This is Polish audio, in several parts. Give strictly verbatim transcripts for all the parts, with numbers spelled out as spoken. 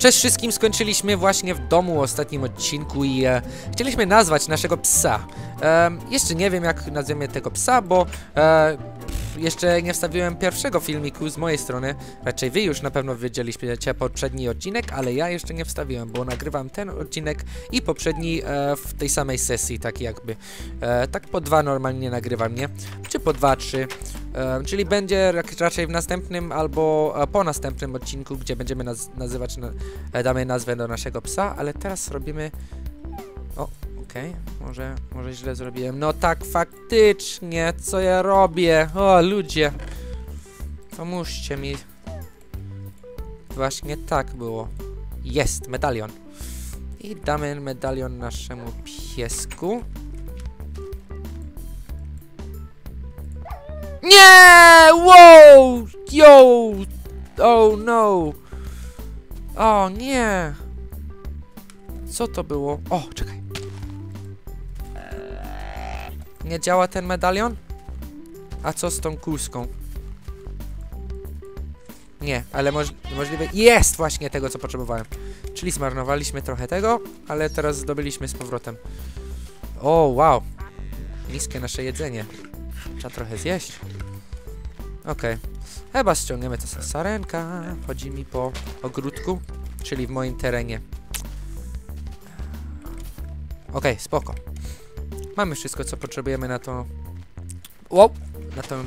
Cześć wszystkim, skończyliśmy właśnie w domu ostatnim odcinku i e, chcieliśmy nazwać naszego psa. E, jeszcze nie wiem, jak nazwiemy tego psa, bo e, jeszcze nie wstawiłem pierwszego filmiku z mojej strony. Raczej wy już na pewno wiedzieliście poprzedni odcinek, ale ja jeszcze nie wstawiłem, bo nagrywam ten odcinek i poprzedni e, w tej samej sesji, tak jakby. E, tak po dwa normalnie nagrywam, nie? Czy po dwa, trzy. E, czyli będzie raczej w następnym albo po następnym odcinku, gdzie będziemy naz nazywać, na damy nazwę do naszego psa, ale teraz robimy... O, okej, okay. może, może źle zrobiłem. No tak, faktycznie, co ja robię? O, ludzie, pomóżcie mi. Właśnie tak było. Jest, medalion. I damy medalion naszemu piesku. Nie! Wow! Yo! Oh no! O nie! Co to było? O, czekaj. Nie działa ten medalion? A co z tą kulską? Nie, ale moż możliwe... Jest właśnie tego, co potrzebowałem. Czyli zmarnowaliśmy trochę tego, ale teraz zdobyliśmy z powrotem. O, wow. Niskie nasze jedzenie. Trzeba trochę zjeść. Okej. Okay. Chyba ściągniemy to z sarenka. Chodzi mi po ogródku, czyli w moim terenie. Okej, okay, spoko. Mamy wszystko, co potrzebujemy na to... Wow! Na tę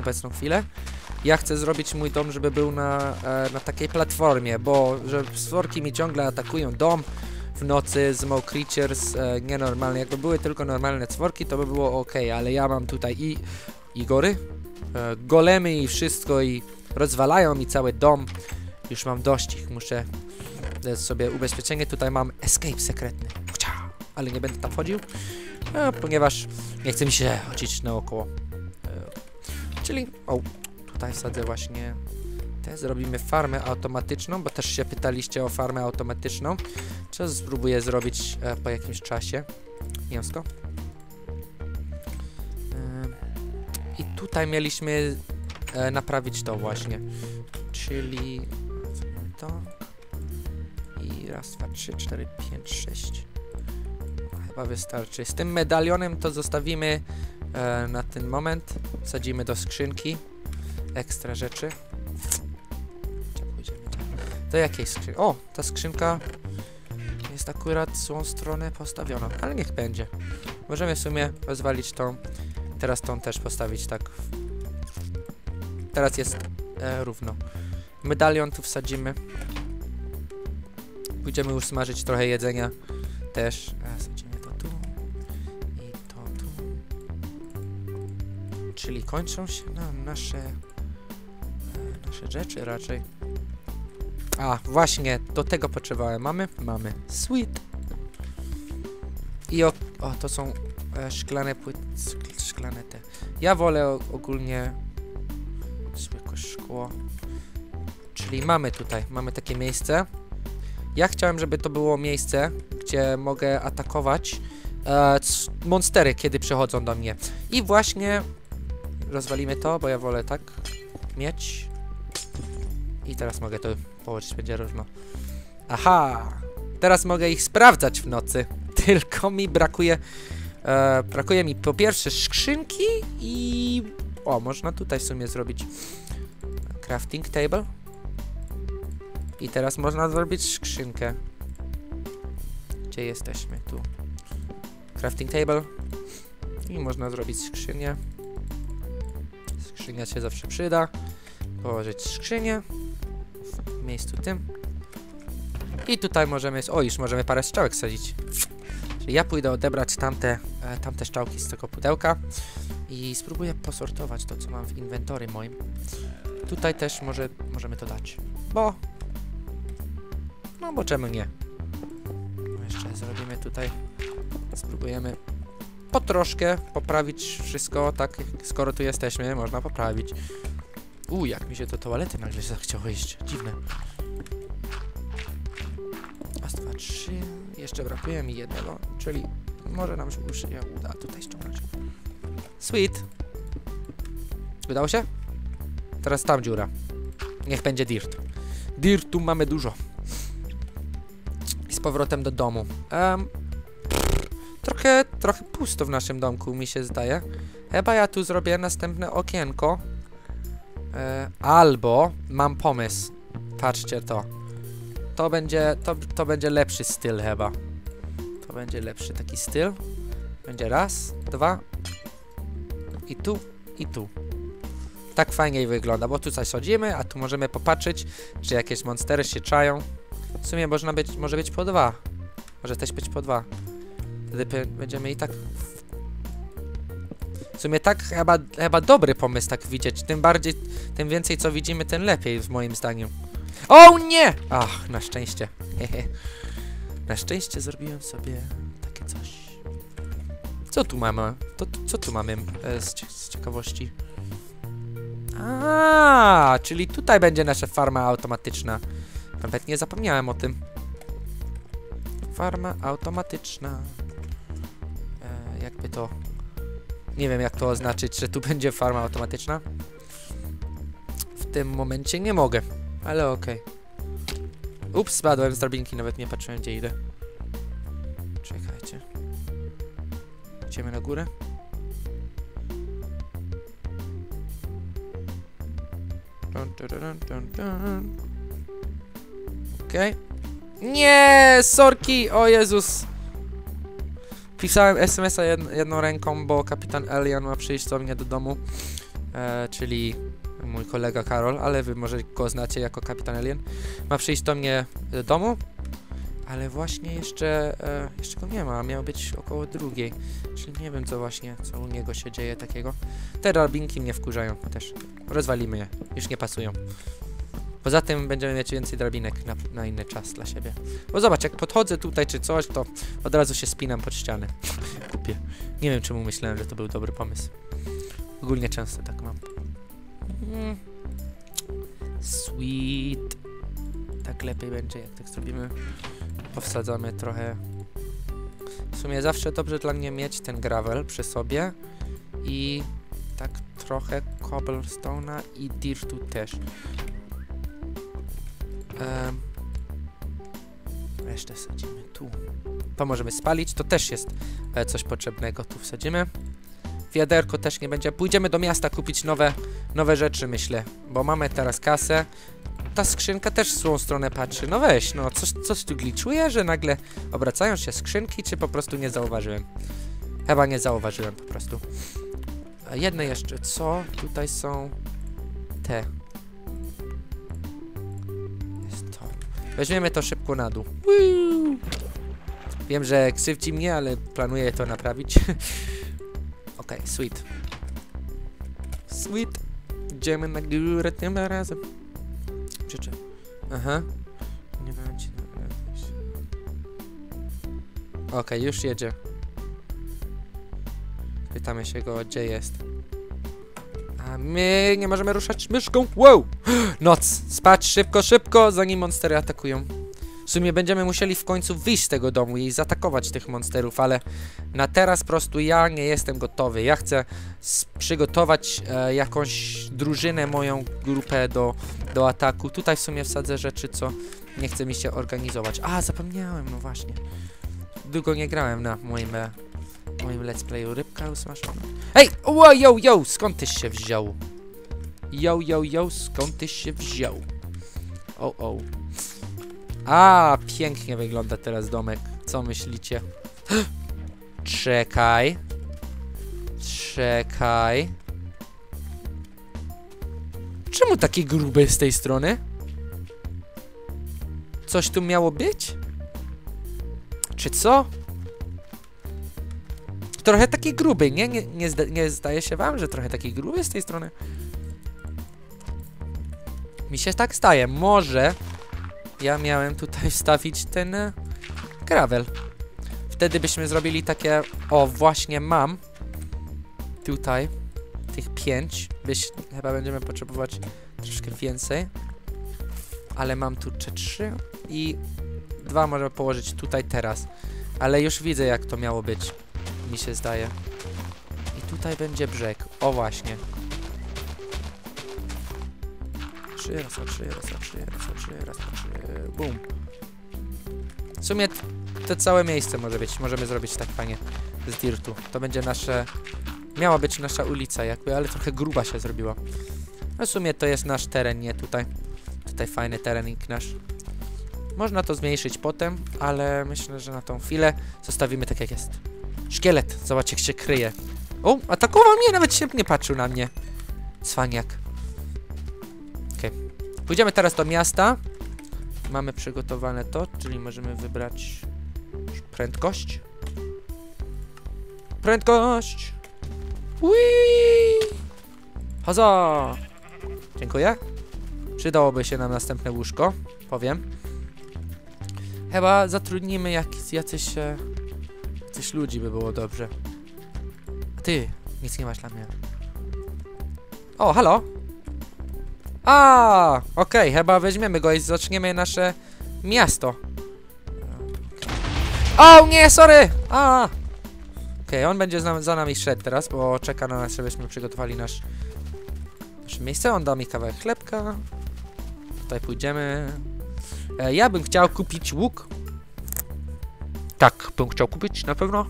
obecną chwilę. Ja chcę zrobić mój dom, żeby był na, na takiej platformie, bo że stworki mi ciągle atakują dom w nocy z Mo Creatures, e, nienormalne. Jakby były tylko normalne stworki, to by było ok, ale ja mam tutaj i... Igory? Golemy i wszystko i rozwalają mi cały dom. Już mam dość ich, muszę dać sobie ubezpieczenie. Tutaj mam escape sekretny, ale nie będę tam wchodził, no, ponieważ nie chce mi się chodzić naokoło. Czyli, o, tutaj wsadzę właśnie te, zrobimy farmę automatyczną, bo też się pytaliście o farmę automatyczną. Co spróbuję zrobić po jakimś czasie, mięsko. I tutaj mieliśmy e, naprawić to właśnie, czyli to i raz, dwa, trzy, cztery, pięć, sześć, chyba wystarczy. Z tym medalionem to zostawimy e, na ten moment, wsadzimy do skrzynki ekstra rzeczy. Do jakiej skrzynki? O, ta skrzynka jest akurat w złą stronę postawiona, ale niech będzie. Możemy w sumie rozwalić tą. Teraz tą też postawić tak. Teraz jest e, równo. Medalion tu wsadzimy. Pójdziemy już smażyć trochę jedzenia. Też. E, wsadzimy to tu. I to tu. Czyli kończą się nam nasze... E, nasze rzeczy raczej. A, właśnie. Do tego potrzebowałem. Mamy? Mamy. Sweet. I o... O, to są... Szklane płyty, szklane te. Ja wolę ogólnie zwykłe szkło. Czyli mamy tutaj, mamy takie miejsce. Ja chciałem, żeby to było miejsce, gdzie mogę atakować e, monstery, kiedy przychodzą do mnie. I właśnie rozwalimy to, bo ja wolę tak mieć. I teraz mogę to położyć, będzie równo. Aha! Teraz mogę ich sprawdzać w nocy. Tylko mi brakuje... E, brakuje mi po pierwsze skrzynki i... O, można tutaj w sumie zrobić crafting table. I teraz można zrobić skrzynkę. Gdzie jesteśmy? Tu. Crafting table. I można zrobić skrzynię. Skrzynia się zawsze przyda. Położyć skrzynię. W miejscu tym. I tutaj możemy... O, już możemy parę strzałek sadzić. Ja pójdę odebrać tamte, e, tamte strzałki z tego pudełka i spróbuję posortować to, co mam w inwentory moim. Tutaj też może możemy to dać, bo... No bo czemu nie? Jeszcze zrobimy tutaj... Spróbujemy po troszkę poprawić wszystko, tak skoro tu jesteśmy, można poprawić. U, jak mi się do toalety nagle zachciało iść, dziwne. Raz, dwa, trzy... Jeszcze brakuje mi jednego, czyli może nam się uda tutaj ściągnąć. Sweet. Udało się? Teraz tam dziura. Niech będzie dirt. Dirtu mamy dużo. z powrotem do domu. Um, pff, trochę, trochę pusto w naszym domku, mi się zdaje. Chyba ja tu zrobię następne okienko. E, albo mam pomysł. Patrzcie to. To będzie, to, to będzie lepszy styl chyba. To będzie lepszy taki styl. Będzie raz, dwa. I tu, i tu. Tak fajniej wygląda, bo tu coś sadzimy, a tu możemy popatrzeć, czy jakieś monstery się czają. W sumie można być, może być po dwa. Może też być po dwa. Wtedy będziemy i tak... W sumie tak chyba, chyba dobry pomysł tak widzieć. Tym bardziej, tym więcej co widzimy, tym lepiej, w moim zdaniem. O nie! Ach, na szczęście. Hehe. Na szczęście zrobiłem sobie takie coś. Co tu mamy? To, co tu mamy e, z, z ciekawości? A, czyli tutaj będzie nasza farma automatyczna. Nawet nie zapomniałem o tym. Farma automatyczna. E, jakby to... Nie wiem jak to oznaczyć, że tu będzie farma automatyczna. W tym momencie nie mogę, ale okej. Okay. Ups, spadłem z drabinki, nawet nie patrzyłem gdzie idę. Czekajcie. Idziemy na górę. Okej. Okay. Nie, sorki, o Jezus. Pisałem es em es a jed jedną ręką, bo kapitan Alien ma przyjść do mnie do domu, e, czyli mój kolega Karol, ale wy może go znacie jako kapitan Alien. Ma przyjść do mnie do domu, ale właśnie jeszcze, e, jeszcze go nie ma, miał być około drugiej, czyli nie wiem co właśnie, co u niego się dzieje takiego. Te drabinki mnie wkurzają też, rozwalimy je, już nie pasują. Poza tym będziemy mieć więcej drabinek na, na inny czas dla siebie. Bo zobacz, jak podchodzę tutaj czy coś, to od razu się spinam pod ścianę. Kupię. Nie wiem, czemu myślałem, że to był dobry pomysł. Ogólnie często tak mam. Mm. Sweet. Tak lepiej będzie, jak tak zrobimy. Powsadzamy trochę. W sumie zawsze dobrze dla mnie mieć ten gravel przy sobie. I tak trochę cobblestone'a i dirtu też. Um, resztę wsadzimy tu. To możemy spalić, to też jest e, coś potrzebnego. Tu wsadzimy. Wiaderko też nie będzie. Pójdziemy do miasta kupić nowe, nowe rzeczy, myślę. Bo mamy teraz kasę. Ta skrzynka też w swoją stronę patrzy. No weź, no coś, coś tu gliczuje, że nagle obracają się skrzynki, czy po prostu nie zauważyłem? Chyba nie zauważyłem po prostu. A jedne jeszcze. Co? Tutaj są te. Weźmiemy to szybko na dół. Woo! Wiem, że krzywdzi mnie, ale planuję to naprawić. Okej, okay, sweet. Sweet. Idziemy na górę tym razem. Przyczyn. Aha. Nie wiem, czy... Okej, okay, już jedzie. Pytamy się go, gdzie jest. A my nie możemy ruszać myszką. Wow! Noc! Spać szybko, szybko, zanim monstery atakują. W sumie będziemy musieli w końcu wyjść z tego domu i zaatakować tych monsterów, ale na teraz po prostu ja nie jestem gotowy. Ja chcę przygotować e, jakąś drużynę, moją grupę do, do ataku. Tutaj w sumie wsadzę rzeczy, co nie chce mi się organizować. A, zapomniałem, no właśnie. Długo nie grałem na moim... E, moim let's playu. Rybka usmażona. Hej! Wow, yo, yo! Skąd tyś się wziął? Yo, yo, yo! Skąd tyś się wziął? O, o. A, pięknie wygląda teraz domek. Co myślicie? Czekaj. Czekaj. Czemu taki gruby z tej strony? Coś tu miało być? Czy co? Trochę taki gruby, nie? Nie, nie, zda, nie zdaje się wam, że trochę taki gruby z tej strony? Mi się tak staje. Może ja miałem tutaj wstawić ten gravel. Wtedy byśmy zrobili takie... O, właśnie mam tutaj tych pięć. Byś, chyba będziemy potrzebować troszkę więcej. Ale mam tu trzy i dwa możemy położyć tutaj teraz. Ale już widzę, jak to miało być. Mi się zdaje. I tutaj będzie brzeg. O właśnie. Trzy raz, trzy raz, trzy raz, trzy raz, trzy raz. Bum. W sumie to całe miejsce może być. Możemy zrobić tak fajnie z dirtu. To będzie nasze... Miała być nasza ulica jakby, ale trochę gruba się zrobiła. No w sumie to jest nasz teren, nie tutaj. Tutaj fajny terenik nasz. Można to zmniejszyć potem, ale myślę, że na tą chwilę zostawimy tak jak jest. Szkielet, zobacz jak się kryje. O, atakował mnie, nawet się nie patrzył na mnie. Cwaniak. Okej. Okay. Pójdziemy teraz do miasta. Mamy przygotowane to, czyli możemy wybrać prędkość. Prędkość! Uiii! Haza! Dziękuję. Przydałoby się nam następne łóżko, powiem. Chyba zatrudnimy jak, jacyś, jacyś ludzi by było dobrze. A ty, nic nie masz dla mnie. O, halo! A, okej, okay, chyba weźmiemy go i zaczniemy nasze miasto. O, nie, sorry! A! Okej, okay, on będzie za, za nami szedł teraz, bo czeka na nas, żebyśmy przygotowali nasz, nasze miejsce. On da mi kawałek chlebka. Tutaj pójdziemy. E, ja bym chciał kupić łuk. Tak, bym chciał kupić, na pewno.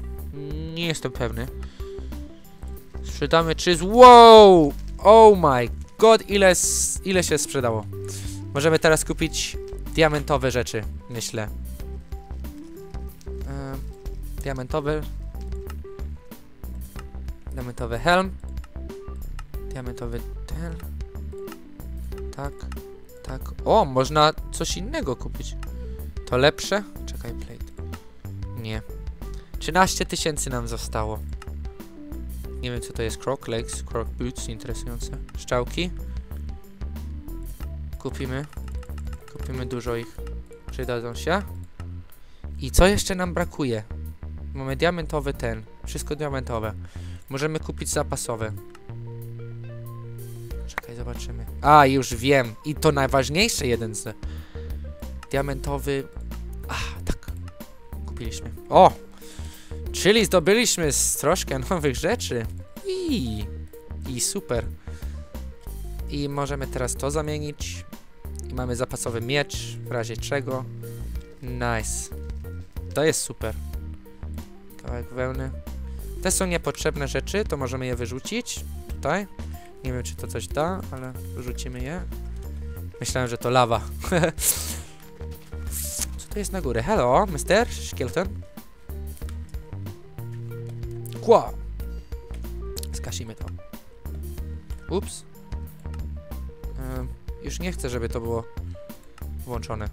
Nie jestem pewny. Sprzedamy trzy z... Wow! Oh my god, ile, ile się sprzedało. Możemy teraz kupić diamentowe rzeczy, myślę. E, diamentowy... Diamentowy helm. Diamentowy ten. Tak, tak. O, można coś innego kupić. To lepsze? Czekaj, plate. Nie. trzynaście tysięcy nam zostało. Nie wiem co to jest. Croc legs, croc boots, interesujące. Szczałki. Kupimy. Kupimy dużo ich. Przydadzą się. I co jeszcze nam brakuje? Mamy diamentowy ten. Wszystko diamentowe. Możemy kupić zapasowe. Czekaj, zobaczymy. A, już wiem. I to najważniejsze jeden z... Diamentowy... A, tak. Kupiliśmy. O! Czyli zdobyliśmy z troszkę nowych rzeczy. I, I super. I możemy teraz to zamienić. I mamy zapasowy miecz, w razie czego. Nice. To jest super. Kawałek wełny. Te są niepotrzebne rzeczy, to możemy je wyrzucić. Tutaj. Nie wiem, czy to coś da, ale wyrzucimy je. Myślałem, że to lawa. Co to jest na górę? Hello, mister Skeleton. Kła. Skasimy to. Ups. Um, już nie chcę, żeby to było włączone.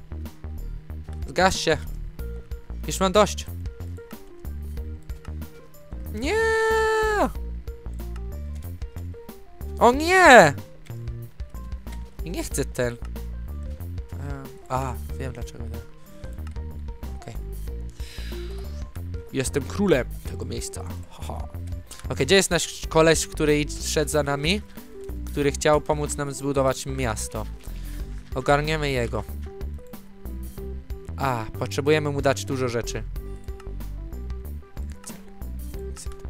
Zgaś się. Już mam dość. Nie! O nie! Nie chcę ten. Um, a, wiem dlaczego. Okej. Okay. Jestem królem tego miejsca. Okej, okay, gdzie jest nasz koleś, który szedł za nami? Który chciał pomóc nam zbudować miasto. Ogarniemy jego. A, potrzebujemy mu dać dużo rzeczy.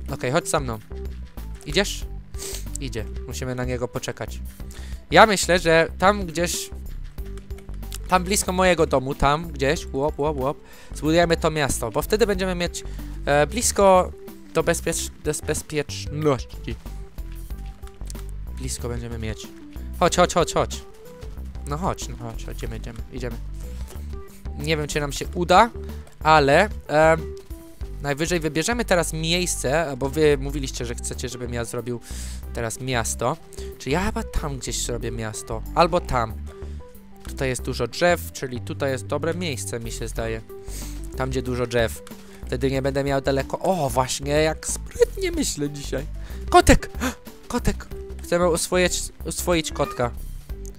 Okej, okay, chodź za mną. Idziesz? Idzie. Musimy na niego poczekać. Ja myślę, że tam gdzieś... Tam blisko mojego domu, tam gdzieś, łop, łop, łop, zbudujemy to miasto, bo wtedy będziemy mieć e, blisko do, bezpiecz do bezpieczności. Blisko będziemy mieć. Chodź, chodź, chodź, chodź. No chodź, no chodź, idziemy, idziemy, idziemy. Nie wiem, czy nam się uda, ale... E, Najwyżej wybierzemy teraz miejsce, bo wy mówiliście, że chcecie, żebym ja zrobił teraz miasto. Czy ja chyba tam gdzieś zrobię miasto? Albo tam. Tutaj jest dużo drzew, czyli tutaj jest dobre miejsce, mi się zdaje. Tam, gdzie dużo drzew. Wtedy nie będę miał daleko... O, właśnie, jak sprytnie myślę dzisiaj. Kotek! Kotek! Chcemy uswoić, uswoić kotka.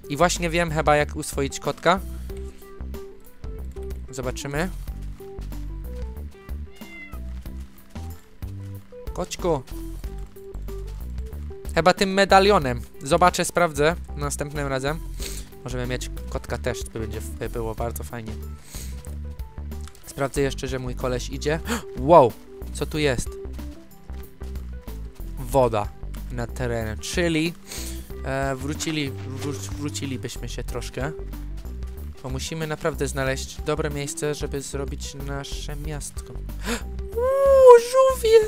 I właśnie wiem chyba, jak uswoić kotka. Zobaczymy. Koćku. Chyba tym medalionem. Zobaczę, sprawdzę następnym razem. Możemy mieć kotka też, by będzie by było bardzo fajnie. Sprawdzę jeszcze, że mój koleś idzie. Wow, co tu jest? Woda na terenie, czyli e, wrócili, wró wrócilibyśmy się troszkę. Bo musimy naprawdę znaleźć dobre miejsce, żeby zrobić nasze miastko. Uuu, żółwie!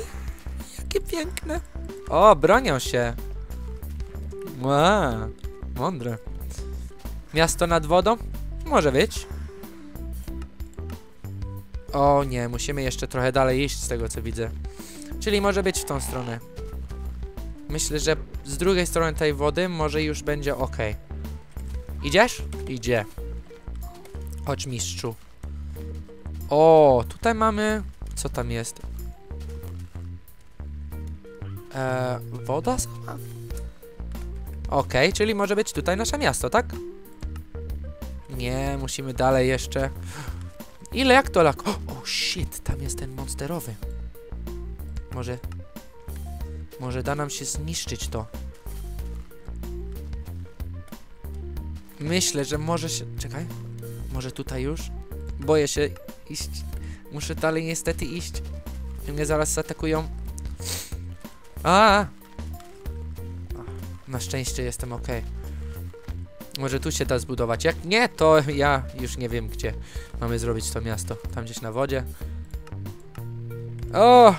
Jakie piękne! O, bronią się! Wow, mądre. Miasto nad wodą? Może być. O nie, musimy jeszcze trochę dalej iść z tego, co widzę. Czyli może być w tą stronę. Myślę, że z drugiej strony tej wody może już będzie ok. Idziesz? Idzie. Chodź, mistrzu. O, tutaj mamy... Co tam jest? Eee, woda sama? Okej, okay, czyli może być tutaj nasze miasto, tak? Nie, musimy dalej jeszcze... Ile jak to lak... O, oh, shit, tam jest ten monsterowy. Może... Może da nam się zniszczyć to. Myślę, że może się... Czekaj. Może tutaj już? Boję się iść. Muszę dalej niestety iść. Mnie zaraz zaatakują. A! Na szczęście jestem ok. Może tu się da zbudować. Jak nie, to ja już nie wiem, gdzie mamy zrobić to miasto. Tam gdzieś na wodzie. O!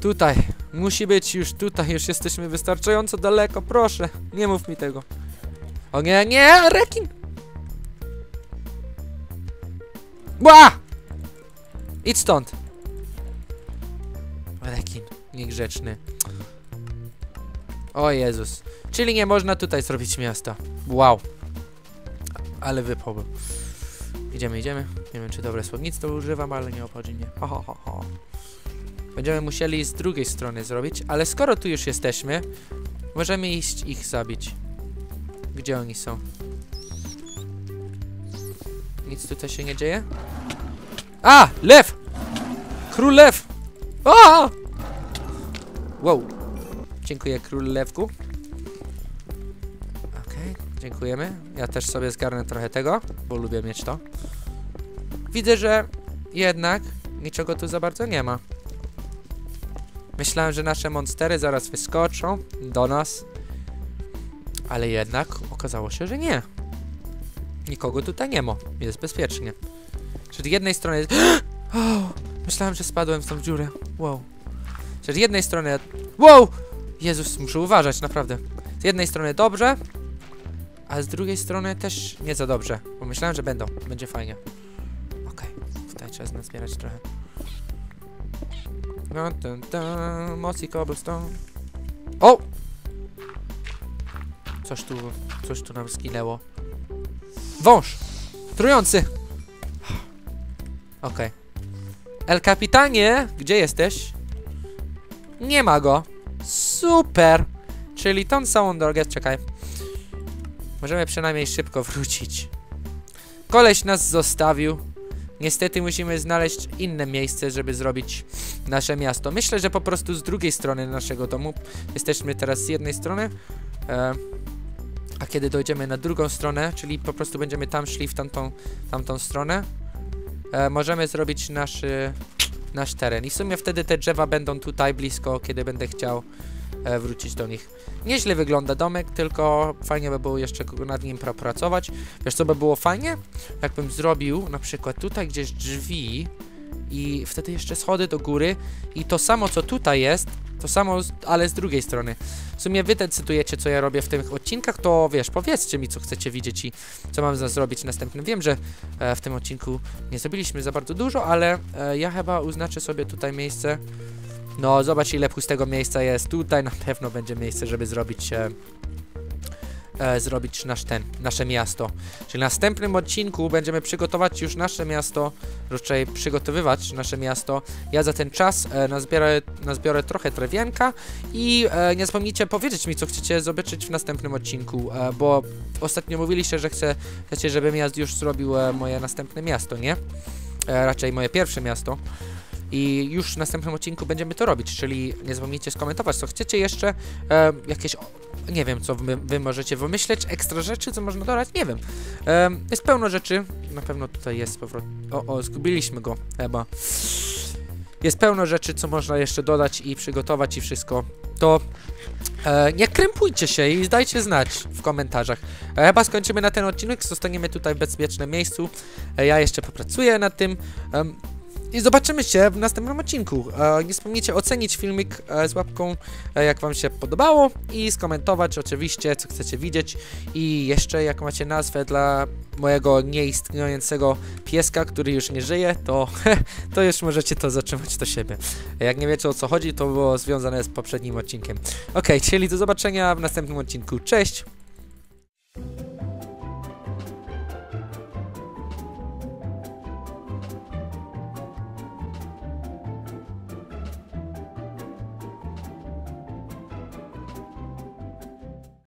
Tutaj. Musi być już tutaj. Już jesteśmy wystarczająco daleko. Proszę, nie mów mi tego. O nie, nie, rekin! Ła! Idź stąd! Rekin, niegrzeczny. O Jezus. Czyli nie można tutaj zrobić miasta. Wow. Ale wypał. Idziemy, idziemy. Nie wiem, czy dobre słownictwo używam, ale nie obchodzi mnie. Ho, ho, ho, ho. Będziemy musieli z drugiej strony zrobić, ale skoro tu już jesteśmy, możemy iść ich zabić. Gdzie oni są? Nic tutaj się nie dzieje? A! Lew! Król lew! O! Wow. Dziękuję, król lewku. Okej, okay, dziękujemy. Ja też sobie zgarnę trochę tego, bo lubię mieć to. Widzę, że jednak niczego tu za bardzo nie ma. Myślałem, że nasze monstery zaraz wyskoczą do nas. Ale jednak okazało się, że nie. Nikogo tutaj nie ma. Jest bezpiecznie. Czyli z jednej strony... Oh, myślałem, że spadłem w tą dziurę. Wow. Czyli z jednej strony... Wow! Jezus, muszę uważać, naprawdę. Z jednej strony dobrze, a z drugiej strony też nie za dobrze. Bo myślałem, że będą. Będzie fajnie. Okej. Okay. Tutaj trzeba nazbierać trochę. Mocy cobblestone. O! Coś tu, coś tu nam zginęło. Wąż! Trujący! Okej. Okay. El Kapitanie, gdzie jesteś? Nie ma go. Super! Czyli tą samą drogę, czekaj. Możemy przynajmniej szybko wrócić. Koleś nas zostawił. Niestety musimy znaleźć inne miejsce, żeby zrobić nasze miasto. Myślę, że po prostu z drugiej strony naszego domu. Jesteśmy teraz z jednej strony. E A kiedy dojdziemy na drugą stronę, czyli po prostu będziemy tam szli w tamtą, tamtą stronę, e, możemy zrobić nasz, y, nasz teren. I w sumie wtedy te drzewa będą tutaj blisko, kiedy będę chciał e, wrócić do nich. Nieźle wygląda domek, tylko fajnie by było jeszcze nad nim pracować. Wiesz, co by było fajnie? Jakbym zrobił na przykład tutaj gdzieś drzwi i wtedy jeszcze schody do góry i to samo, co tutaj jest, to samo, ale z drugiej strony. W sumie wy decydujecie, co ja robię w tych odcinkach, to wiesz, powiedzcie mi, co chcecie widzieć i co mam zrobić następnym. Wiem, że e, w tym odcinku nie zrobiliśmy za bardzo dużo, ale e, ja chyba oznaczę sobie tutaj miejsce. No, zobacz, ile pustego miejsca jest. Tutaj na pewno będzie miejsce, żeby zrobić... E, E, zrobić nasz ten, nasze miasto. Czyli w następnym odcinku będziemy przygotować już nasze miasto, raczej przygotowywać nasze miasto. Ja za ten czas e, nazbiorę, nazbiorę trochę trawienka i e, nie zapomnijcie powiedzieć mi, co chcecie zobaczyć w następnym odcinku, e, bo ostatnio mówiliście, że chce, chcecie, żebym ja już zrobił e, moje następne miasto, nie? E, raczej moje pierwsze miasto. I już w następnym odcinku będziemy to robić, czyli nie zapomnijcie skomentować, co chcecie jeszcze, e, jakieś, nie wiem, co wy, wy możecie wymyśleć, ekstra rzeczy, co można dodać, nie wiem. E, jest pełno rzeczy, na pewno tutaj jest powrót, o, o, zgubiliśmy go, chyba. Jest pełno rzeczy, co można jeszcze dodać i przygotować i wszystko. To e, nie krępujcie się i dajcie znać w komentarzach. E, chyba skończymy na ten odcinek, zostaniemy tutaj w bezpiecznym miejscu. E, ja jeszcze popracuję nad tym. E, I zobaczymy się w następnym odcinku. E, nie zapomnijcie ocenić filmik e, z łapką, e, jak wam się podobało. I skomentować oczywiście, co chcecie widzieć. I jeszcze, jak macie nazwę dla mojego nieistniejącego pieska, który już nie żyje, to, to już możecie to zatrzymać do siebie. E, jak nie wiecie, o co chodzi, to było związane z poprzednim odcinkiem. Okej, czyli do zobaczenia w następnym odcinku. Cześć!